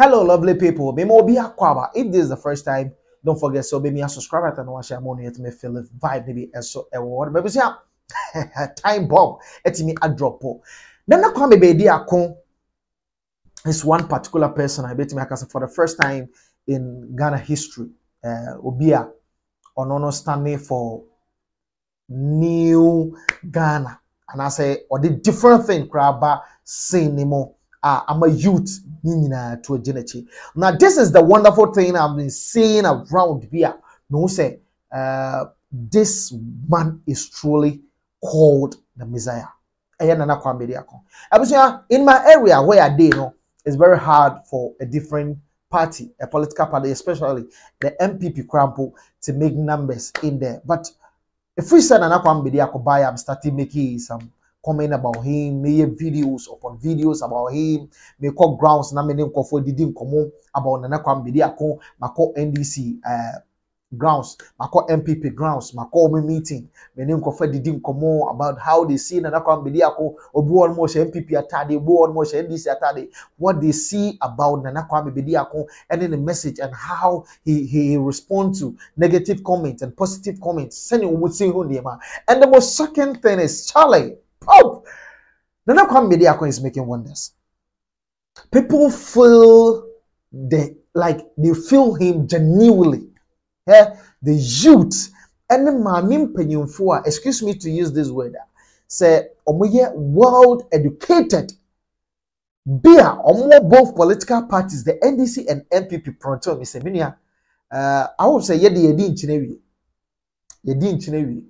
Hello, lovely people. If this is the first time, don't forget so be me a subscriber and watch your money. It may feel the vibe, maybe and so award. But see, time bomb. It me a drop. Nana Kwame Bediako is one particular person. I bet me for the first time in Ghana history. Obia on standing for New Ghana, and I say or the different thing. Kraba cinema. I'm a youth to a genetic. Now, this is the wonderful thing I've been seeing around here. No, say, this man is truly called the Messiah. In my area where I did, no, it's very hard for a different party, a political party, especially the MPP crumple, to make numbers in there. But if we said Nana Kwame Bediako buy, I'm starting making some comment about him, make videos upon videos about him, make up grounds, na many for didn't come about Nana Kwame Bediako, mako NDC grounds, mako MPP grounds, mako meeting, many for didn't come about how they see Nana Kwame Bediako, obu almost MPP atade, obu almost NDC atade, what they see about Nana Kwame Bediako, and then the message and how he responds to negative comments and positive comments. Sending and the most second thing is Charlie. Oh, Nana Kwame Bediako is making wonders. People feel they feel him genuinely. Yeah? The youth and the mamim penyumfua, excuse me to use this word, say omoye world educated. Bia omo both political parties, the NDC and MPP pronto Mr. Minia. I would say yedi in chinewi.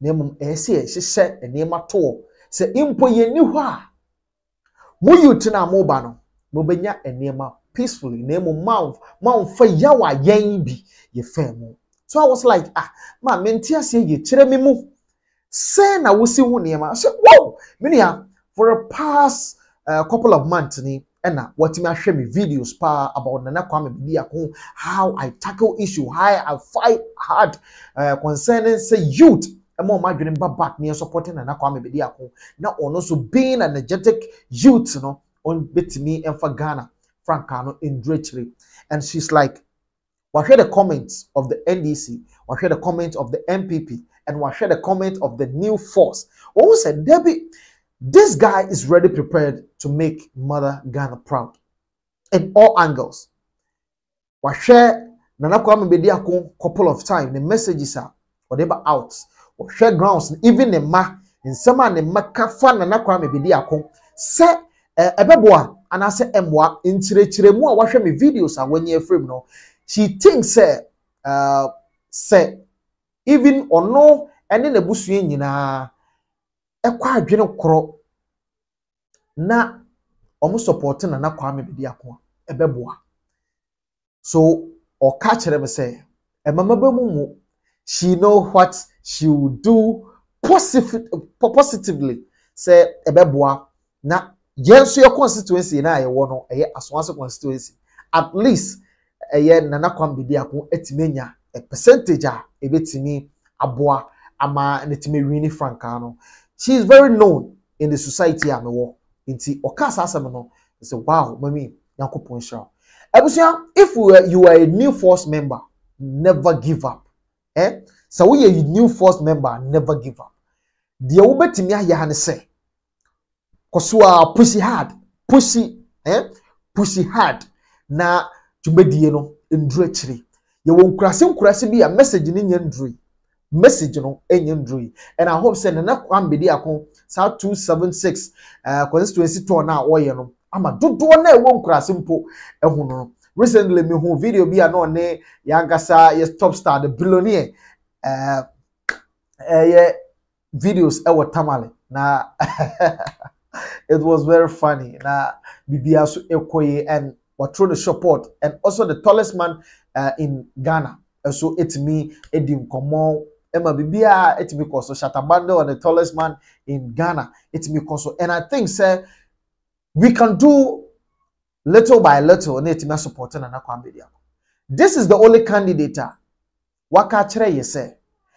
Name she said a name at all. Se impo ye ni hwa mo yutina mo ba no mo benya enema peacefully nemu mouth fa yawa yen bi ye fam. So I was like, ah ma mentia se ye kire me mu se na wo si hu nema so wow menia for a past couple of months ni ena watimi ahwe me videos pa about Nana Kwame Bediako, how I tackle issue, how I fight hard concerning say youth. More margin back near supporting Nana Kwame Bediako. Now, also being an energetic youth, you know, on bit me and for Ghana, Frankano in Drechery. And she's like, well, hear the comments of the NDC, or hear the comments of the MPP, and we'll hear the comment of the New Force. Oh, said Debbie, this guy is ready prepared to make Mother Ghana proud in all angles. We'll share Nana Kwame Bediako couple of times. The messages are whatever out. Share grounds, even the ma in some and the macafa Nana Kwame Bediako. Say a baboa, and I say, Mwa in Chiremua, watching me videos. And when you're free, no, she thinks, say, even or no, and in the bush, you know, a quite general crop. Now, almost supporting Nana Kwame Bediako, a baboa. So, or catch them, say, a mamma mumu. She know what she will do positively. Say ebeboa na yenso your constituency na aye wono aye aswanse constituency. At least aye Nana Kwame Bediako etimenya a percentage a ebetimi aboa ama netime wini frankano. She is very known in the society amewo. Inti okasa asem no say wow mami yakopon hira. Ebusia if you are a New Force member, never give up. Eh? So we are a New Force member, never give up. The obetimia yahane say, Kosua pussy hard. Na jumedieno indretri. You won't crash be a message in Yendri. Message no Yendri. And I hope send enough one Bediako, South 276, constituency to now or yano. I'm a do one won't crash impo a hono. Recently, me who video be a no ne Yankasa, yes, top star, the billionaire videos ewa tamale. Na it was very funny. Na Bibiasu Ekoye and what through the support and also the tallest man in Ghana. So it's me, Edim Komo. Emma Bibia, it's me koso Shatabando and the tallest man in Ghana. It's me koso. And I think sir, we can do little by little, netima supporting Nana Kwame Bediako. This is the only candidate. Waka chere ye say.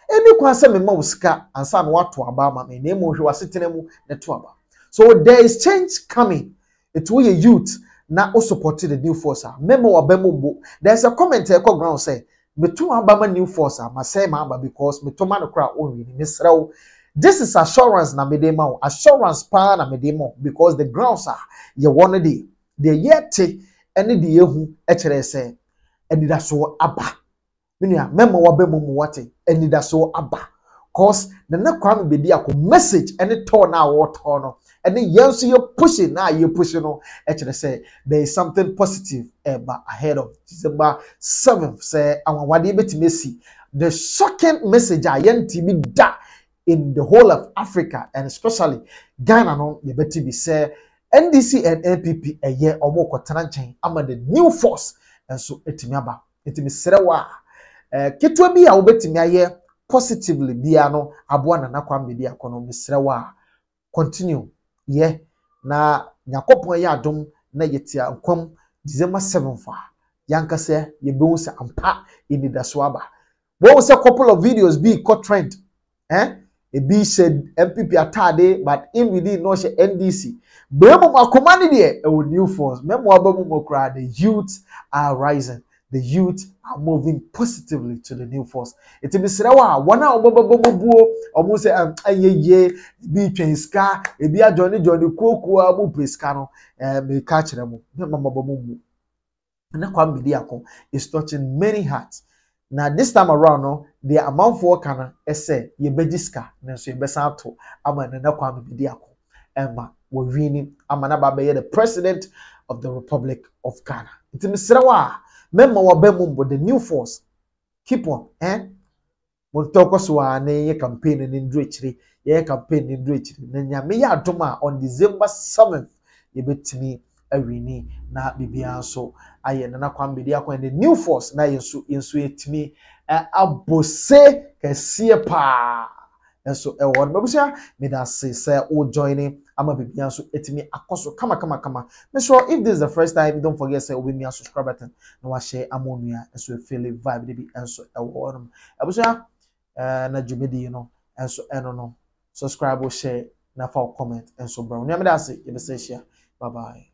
Eni kwa se mema uska ansa me watu abama me nemu hwe wasitenemu netu aba. So there is change coming. It will a youth na o supported the New Force. Memo abembo. There's a commenter called ground say me to abama New Force ma say ma aba because me to man okra onwe ni mesraw. This is assurance na medema, assurance pa na medema because the grounds are ye one day the yeti any the yehu echere say and that so aba minua memo abembo mu wate and that so aba cause Nana Kwame Bediako message any turn now what turn and then yes you're pushing on actually say there is something positive about ahead of December 7th say our wadibet messi the shocking message I ntb da in the whole of Africa and especially Ghana no you better be say NDC and MPP a year or more kwatananchen ama the New Force and so etimi aba etimi serewa kitwa bi a obetimi aye positively biano aboa Nana Kwame Bediako no mesrewa continue yeah na nyakopon ya adom na yetia nkom December 7 fa yanka se ye bewu se ampa ini daswaba wo se couple of videos be cut trend e be said MPP atade but in within no she NDC bemo makomani de e New Force memo abemu mokra the youth are rising. The youth are moving positively to the New Force. It is Misrawa, one hour, almost a year, be Penska, a beer Johnny Cocoa, Pescano, and may catch them. Nana Kwame Bediako is touching many hearts. Now, this time around, no, the amount for Kana, essay, ye bejiska, Nancy Besanto, Nana Kwame Bediako, Emma, were winning Amanaba Baye, the President of the Republic of Ghana. It is Misrawa. Memo wabemumbo the New Force keep on montoko swane ye campaign in ndrechiri ye campaign in ndrechiri na nyame ya adoma on December 7th ye betimi awini na bibia so aye Nana Kwame Bediako and the New Force na yensu etimi abose kese pa enso won babusia me da say o joining ama bibia so etimi akoso kama make sure if this is the first time don't forget say we me a subscribe button no share amonua enso feel the vibe dey be enso won babusia na jumedi no enso no subscribe share na for comment enso bro me da say you be say share bye bye.